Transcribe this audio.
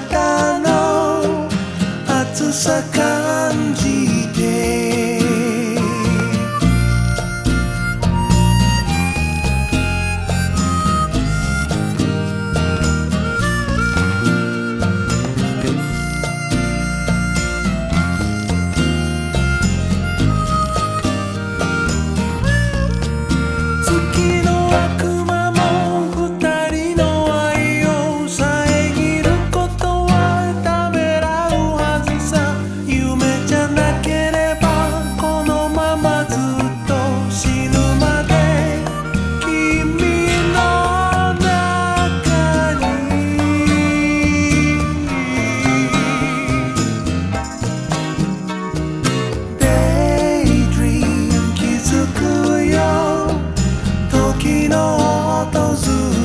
かの暑さ感じて」「月の悪魔も二人の愛を遮ることはためらうはずさ」「夢じゃなければこのままずっと死ぬまで」「君の中に」「Daydream 気づくよ時の訪れ